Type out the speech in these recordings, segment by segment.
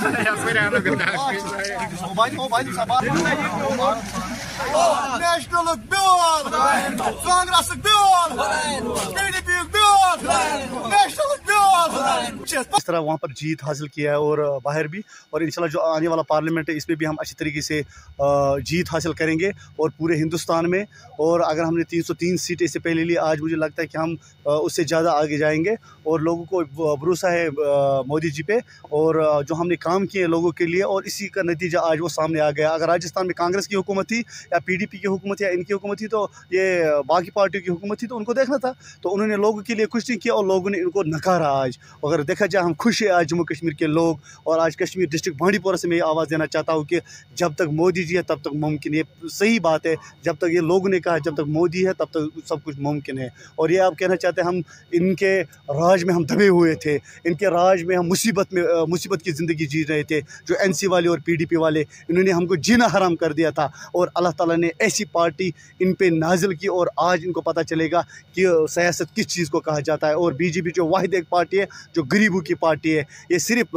National बोल कांग्रेस बोल PDP बोल नेशनल बोल। इस तरह वहाँ पर जीत हासिल किया है और बाहर भी, और इंशाल्लाह जो आने वाला पार्लियामेंट है इसमें भी हम अच्छी तरीके से जीत हासिल करेंगे और पूरे हिंदुस्तान में। और अगर हमने 303 सीटें इससे पहले ली, आज मुझे लगता है कि हम उससे ज़्यादा आगे जाएंगे और लोगों को भरोसा है मोदी जी पे, और जो हमने काम किए लोगों के लिए, और इसी का नतीजा आज वो सामने आ गया। अगर राजस्थान में कांग्रेस की हुकूमत थी या पीडीपी की हुकूमत या इनकी हुकूमत थी, तो ये बाकी पार्टियों की हुकूमत थी तो उनको देखना था, तो उन्होंने लोगों के लिए कुछ नहीं किया और लोगों ने इनको नकारा। आज अगर देखा जाए हम खुश हैं आज जम्मू कश्मीर के लोग, और आज कश्मीर डिस्ट्रिक्ट बानीपुरा से मैं ये आवाज़ देना चाहता हूँ कि जब तक मोदी जी है तब तक मुमकिन, ये सही बात है। जब तक ये लोगों ने कहा जब तक मोदी है तब तक सब कुछ मुमकिन है। और ये आप कहना चाहते हैं हम इनके राज में हम दबे हुए थे, इनके राज में हम मुसीबत की ज़िंदगी जी रहे थे। जो एनसी वाले और पीडीपी वाले, इन्होंने हमको जीना हराम कर दिया था, और अल्लाह ताला ने ऐसी पार्टी इन पे नाजिल की, और आज इनको पता चलेगा कि सियासत किस चीज़ को कहा जाता है। और बीजेपी जो वाहिद एक पार्टी है जो गरीबों की पार्टी है, ये सिर्फ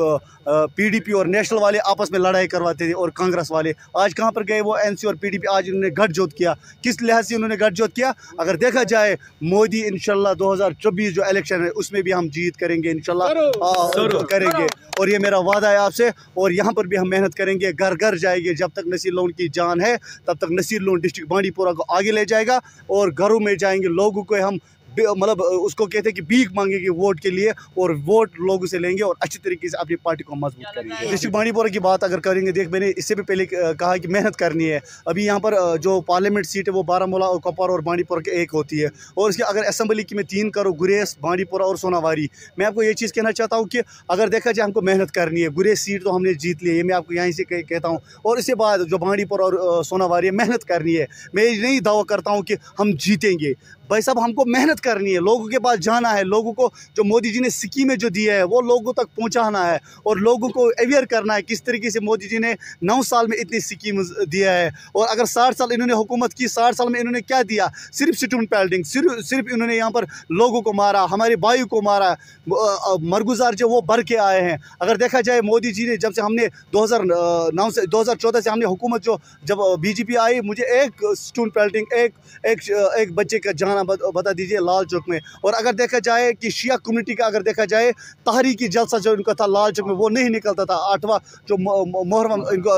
पीडीपी और नेशनल वाले आपस में लड़ाई करवाते थे और कांग्रेस वाले। आज कहाँ पर गए वो एनसी और पीडीपी, आज इन्होंने गठजोड़ किया। किस लिहाज से उन्होंने गठजोड़ किया? अगर देखा जाए मोदी इंशाल्लाह 2024 जो इलेक्शन है उसमें भी हम जीत करेंगे इंशाल्लाह करेंगे, और ये मेरा वादा है आपसे। और यहाँ पर भी हम मेहनत करेंगे, घर घर जाएंगे, जब तक नसीर लोन की जान है तब तक नसीर लोन डिस्ट्रिक्ट बानीपुरा को आगे ले जाएगा, और घरों में जाएंगे, लोगों को हम मतलब उसको कहते हैं कि भीख मांगेंगे वोट के लिए, और वोट लोगों से लेंगे और अच्छी तरीके से अपनी पार्टी को मजबूत करेंगे। डिस्ट्रिक्ट बानीपुरा की बात अगर करेंगे, देख मैंने इससे भी पहले कहा कि मेहनत करनी है। अभी यहाँ पर जो पार्लियामेंट सीट है वो बारामोला और कपौर और बानीपुर के एक होती है, और इसकी अगर असेंबली की मैं 3 करूँ, गुरेज, बानीपुरा और सोनावारी। मैं आपको ये चीज़ कहना चाहता हूँ कि अगर देखा जाए हमको मेहनत करनी है। गुरेज सीट तो हमने जीत ली है, ये मैं आपको यहीं से कहता हूँ, और इसके बाद जो बानीपुर और सोनावारी है, मेहनत करनी है। मैं नहीं दावा करता हूँ कि हम जीतेंगे, भाई साहब हमको मेहनत करनी है, लोगों के पास जाना है, लोगों को जो मोदी जी ने स्कीमें जो दी है वो लोगों तक पहुंचाना है, और लोगों को अवेयर करना है किस तरीके से मोदी जी ने 9 साल में इतनी स्कीम दिया है। और अगर 60 साल इन्होंने हुकूमत की, 60 साल में इन्होंने क्या दिया? सिर्फ स्टूडेंट पेल्डिंग, सिर्फ इन्होंने यहाँ पर लोगों को मारा, हमारे भाई को मारा, मरगुजार जो वो भर के आए हैं। अगर देखा जाए मोदी जी ने जब से हमने 2009 से 2014 से हमने हुकूमत जो जब बीजेपी आई, मुझे एक स्टूडेंट पेल्डिंग एक बच्चे का जाना बता दीजिए लाल चौक में। और अगर देखा जाए कि शिया कम्युनिटी का अगर देखा जाए तहरीकी जलसा जो इनका था लाल चौक में वो नहीं निकलता था, 8वां जो मुहर्रम इनका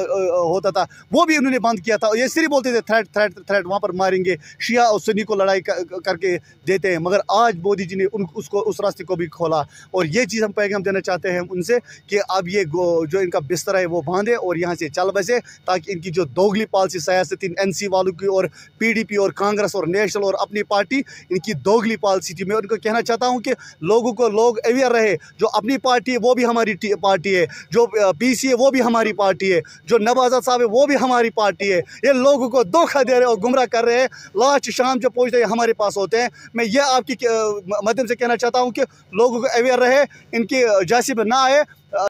होता था वो भी इन्होंने बंद किया था। ये सिर्फ बोलते थे थ्रेट थ्रेट थ्रेट, वहाँ पर मारेंगे, शिया और सुन्नी को लड़ाई करके देते हैं, मगर आज मोदी जी ने उसको उस रास्ते को भी खोला। और ये चीज़ हम पैगाम देना चाहते हैं उनसे कि अब ये जो इनका बिस्तर है वो बांधे और यहाँ से चल बसे, ताकि इनकी जो दोगली पॉलिसी सियासत एनसी वालों की और पीडीपी और कांग्रेस और नेशनल और अपनी पार्टी, इनकी दोगली पॉलिसी थी। मैं उनको कहना चाहता हूं कि लोगों को लोग अवेयर रहे, जो अपनी पार्टी है वो भी हमारी पार्टी है, जो पीसी है वो भी हमारी पार्टी है, जो नवाज़ आज़ाद साहब है वो भी हमारी पार्टी है। ये लोगों को धोखा दे रहे और गुमराह कर रहे हैं, लास्ट शाम जब पहुँचते हैं हमारे पास होते हैं। मैं ये आपके माध्यम से कहना चाहता हूँ कि लोगों को अवेयर रहे, इनके जासिब ना आए।